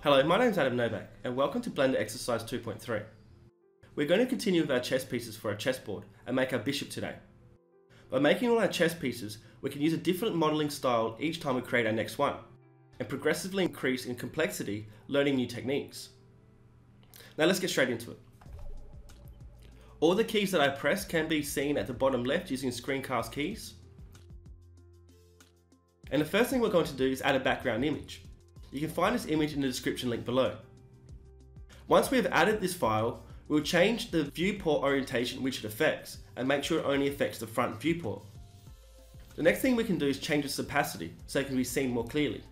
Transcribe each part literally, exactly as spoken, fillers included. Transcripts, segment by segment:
Hello, my name's Adam Novak, and welcome to Blender Exercise two point three. We're going to continue with our chess pieces for our chessboard and make our bishop today. By making all our chess pieces, we can use a different modelling style each time we create our next one, and progressively increase in complexity, learning new techniques. Now let's get straight into it. All the keys that I press can be seen at the bottom left using screencast keys. And the first thing we're going to do is add a background image. You can find this image in the description link below. Once we have added this file, we'll change the viewport orientation which it affects and make sure it only affects the front viewport. The next thing we can do is change its opacity so it can be seen more clearly.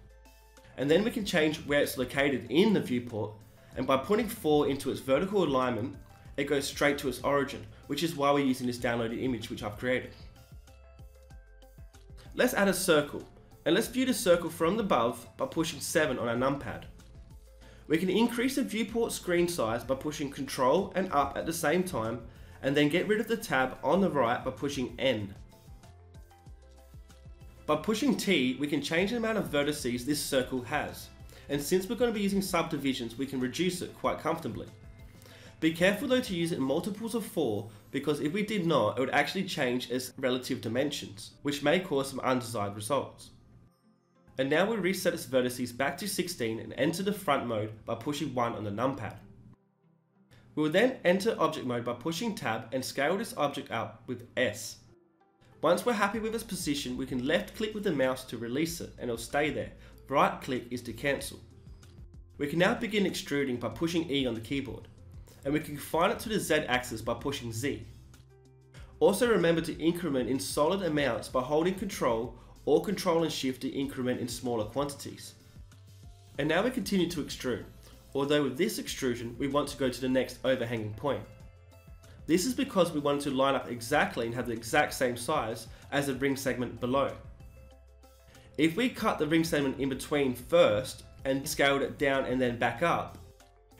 And then we can change where it's located in the viewport, and by putting four into its vertical alignment, it goes straight to its origin, which is why we're using this downloaded image which I've created. Let's add a circle. And let's view the circle from above by pushing seven on our numpad. We can increase the viewport screen size by pushing Control and up at the same time, and then get rid of the tab on the right by pushing N. By pushing T, we can change the amount of vertices this circle has, and since we're going to be using subdivisions, we can reduce it quite comfortably. Be careful though to use it in multiples of four, because if we did not, it would actually change its relative dimensions, which may cause some undesired results. And now we reset its vertices back to sixteen and enter the front mode by pushing one on the numpad. We will then enter object mode by pushing tab and scale this object up with S. Once we're happy with its position, we can left click with the mouse to release it and it'll stay there. Right click is to cancel. We can now begin extruding by pushing E on the keyboard, and we can confine it to the Z axis by pushing Z. Also remember to increment in solid amounts by holding Control or Control and Shift to increment in smaller quantities. And now we continue to extrude, although with this extrusion we want to go to the next overhanging point. This is because we wanted to line up exactly and have the exact same size as the ring segment below. If we cut the ring segment in between first and scaled it down and then back up,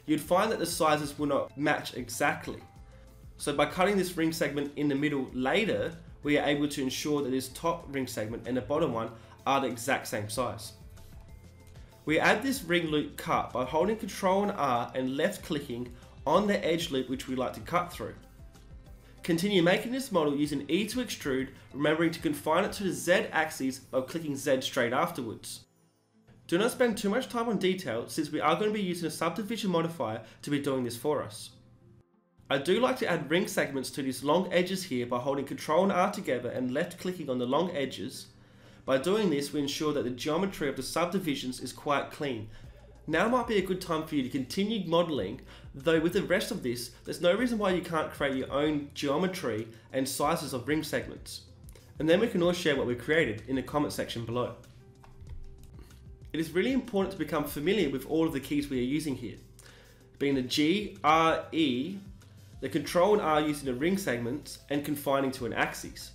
you'd find that the sizes will not match exactly. So by cutting this ring segment in the middle later, we are able to ensure that this top ring segment and the bottom one are the exact same size. We add this ring loop cut by holding Control and R and left clicking on the edge loop which we like to cut through. Continue making this model using E to extrude, remembering to confine it to the Z axis by clicking Z straight afterwards. Do not spend too much time on detail, since we are going to be using a subdivision modifier to be doing this for us. I do like to add ring segments to these long edges here by holding Control and R together and left clicking on the long edges. By doing this, we ensure that the geometry of the subdivisions is quite clean. Now might be a good time for you to continue modelling, though with the rest of this, there's no reason why you can't create your own geometry and sizes of ring segments. And then we can all share what we created in the comment section below. It is really important to become familiar with all of the keys we are using here, being the G, R, E, the Control and R using the ring segments, and confining to an axis.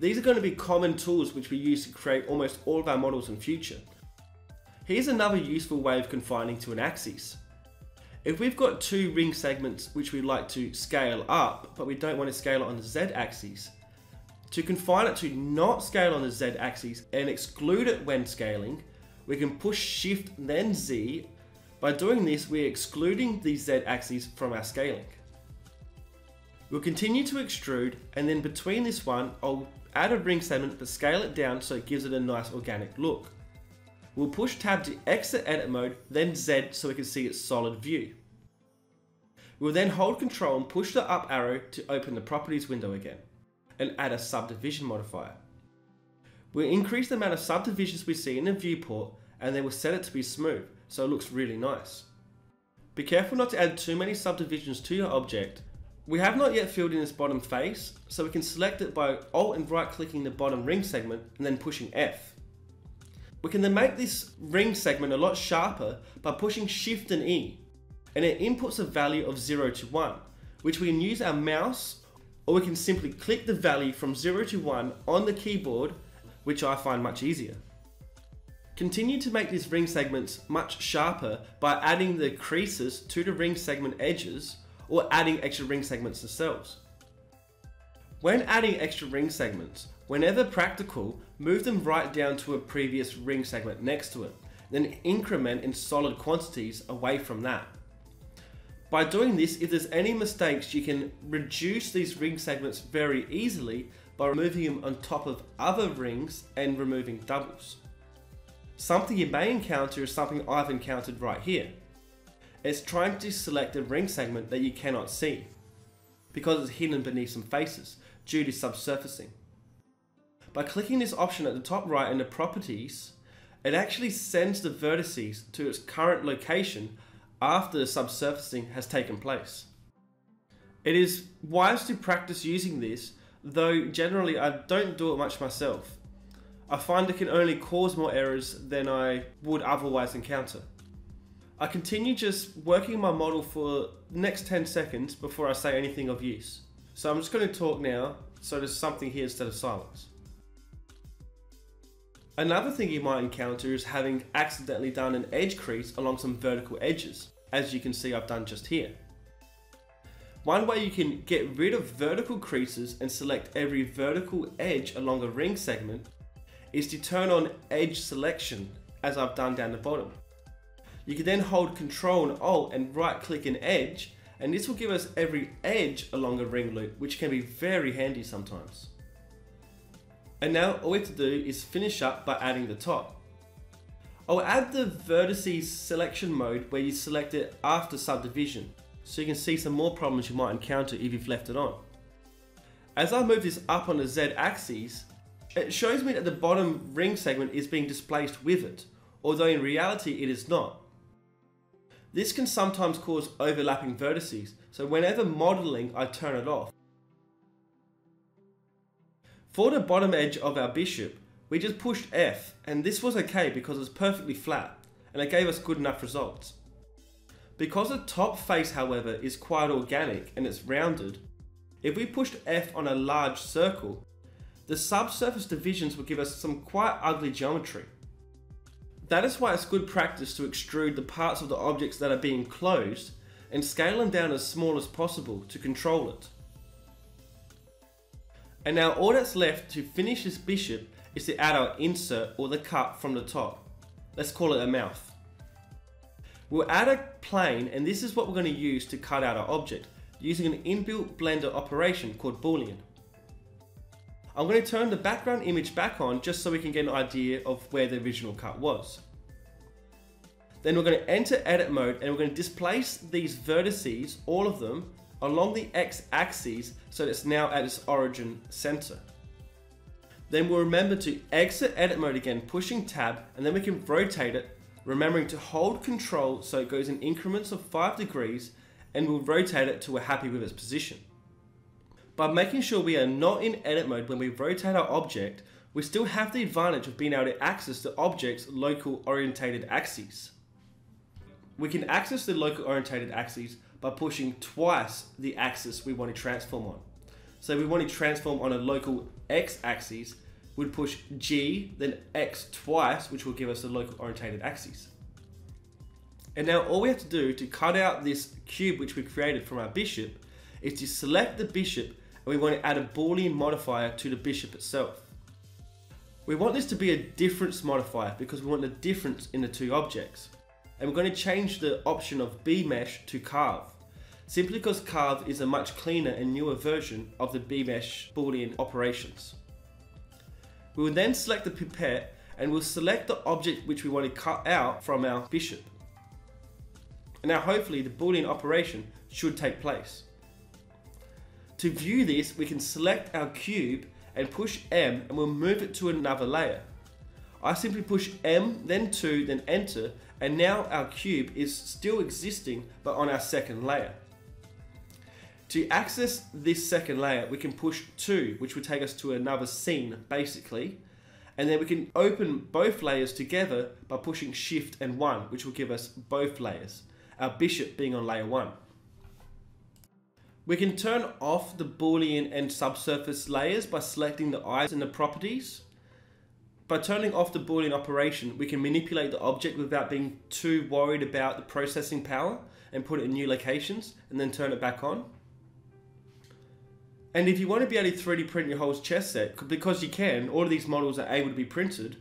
These are going to be common tools which we use to create almost all of our models in future. Here's another useful way of confining to an axis. If we've got two ring segments which we like to scale up, but we don't want to scale it on the Z axis, to confine it to not scale on the Z axis and exclude it when scaling, we can push Shift then Z. By doing this, we're excluding the Z axis from our scaling. We'll continue to extrude, and then between this one, I'll add a ring segment but scale it down so it gives it a nice organic look. We'll push tab to exit edit mode, then Z so we can see its solid view. We'll then hold Control and push the up arrow to open the properties window again, and add a subdivision modifier. We'll increase the amount of subdivisions we see in the viewport, and then we'll set it to be smooth, so it looks really nice. Be careful not to add too many subdivisions to your object. We have not yet filled in its bottom face, so we can select it by Alt and right clicking the bottom ring segment and then pushing F. We can then make this ring segment a lot sharper by pushing Shift and E, and it inputs a value of zero to one, which we can use our mouse, or we can simply click the value from zero to one on the keyboard, which I find much easier. Continue to make these ring segments much sharper by adding the creases to the ring segment edges, or adding extra ring segments themselves. When adding extra ring segments, whenever practical, move them right down to a previous ring segment next to it. then increment in solid quantities away from that. By doing this, if there's any mistakes, you can reduce these ring segments very easily by removing them on top of other rings and removing doubles. Something you may encounter is something I've encountered right here. It's trying to select a ring segment that you cannot see, because it's hidden beneath some faces due to subsurfacing. By clicking this option at the top right in the properties, it actually sends the vertices to its current location after the subsurfacing has taken place. It is wise to practice using this, though generally I don't do it much myself. I find it can only cause more errors than I would otherwise encounter. I continue just working my model for the next ten seconds before I say anything of use. So I'm just going to talk now, so there's something here instead of silence. Another thing you might encounter is having accidentally done an edge crease along some vertical edges, as you can see I've done just here. One way you can get rid of vertical creases and select every vertical edge along a ring segment is to turn on edge selection, as I've done down the bottom. You can then hold Control and Alt and right click an edge, and this will give us every edge along a ring loop, which can be very handy sometimes. And now all we have to do is finish up by adding the top. I'll add the vertices selection mode where you select it after subdivision, so you can see some more problems you might encounter if you've left it on. As I move this up on the Z axis, it shows me that the bottom ring segment is being displaced with it, although in reality it is not. This can sometimes cause overlapping vertices, so whenever modeling I turn it off. For the bottom edge of our bishop, we just pushed F, and this was okay because it's perfectly flat and it gave us good enough results. Because the top face, however, is quite organic and it's rounded, if we pushed F on a large circle, the subsurface divisions will give us some quite ugly geometry. That is why it's good practice to extrude the parts of the objects that are being closed and scale them down as small as possible to control it. And now all that's left to finish this bishop is to add our insert or the cut from the top. Let's call it a mouth. We'll add a plane, and this is what we're going to use to cut out our object using an inbuilt Blender operation called Boolean. I'm going to turn the background image back on just so we can get an idea of where the original cut was. Then we're going to enter edit mode, and we're going to displace these vertices, all of them, along the x-axis, so it's now at its origin center. Then we'll remember to exit edit mode again, pushing tab, and then we can rotate it, remembering to hold Control so it goes in increments of five degrees, and we'll rotate it till we're happy with its position. By making sure we are not in edit mode when we rotate our object, we still have the advantage of being able to access the object's local orientated axes. We can access the local orientated axes by pushing twice the axis we want to transform on. So if we want to transform on a local x-axis, we'd push G, then X twice, which will give us the local orientated axis. And now all we have to do to cut out this cube which we created from our bishop is to select the bishop, and we want to add a Boolean modifier to the bishop itself. We want this to be a difference modifier because we want the difference in the two objects. And we're going to change the option of B-Mesh to Carve, simply because Carve is a much cleaner and newer version of the B-Mesh Boolean operations. We will then select the pipette, and we'll select the object which we want to cut out from our bishop. And now hopefully the Boolean operation should take place. To view this, we can select our cube and push M, and we'll move it to another layer. I simply push M, then two, then enter, and now our cube is still existing but on our second layer. To access this second layer, we can push two, which will take us to another scene basically, and then we can open both layers together by pushing Shift and one, which will give us both layers, our bishop being on layer one. We can turn off the Boolean and subsurface layers by selecting the eyes and the properties. By turning off the Boolean operation, we can manipulate the object without being too worried about the processing power, and put it in new locations and then turn it back on. And if you want to be able to three D print your whole chess set, because you can, all of these models are able to be printed,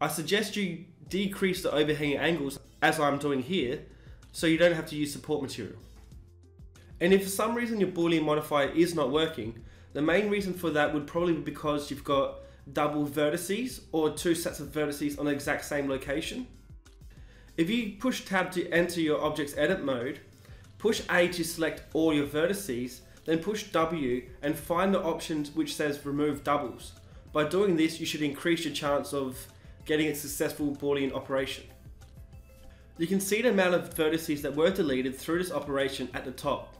I suggest you decrease the overhanging angles as I'm doing here, so you don't have to use support material. And if for some reason your Boolean modifier is not working, the main reason for that would probably be because you've got double vertices or two sets of vertices on the exact same location. If you push tab to enter your object's edit mode, push A to select all your vertices, then push W and find the option which says remove doubles. By doing this, you should increase your chance of getting a successful Boolean operation. You can see the amount of vertices that were deleted through this operation at the top.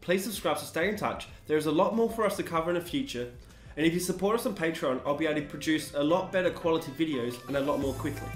Please subscribe to stay in touch. There is a lot more for us to cover in the future, and if you support us on Patreon, I'll be able to produce a lot better quality videos and a lot more quickly.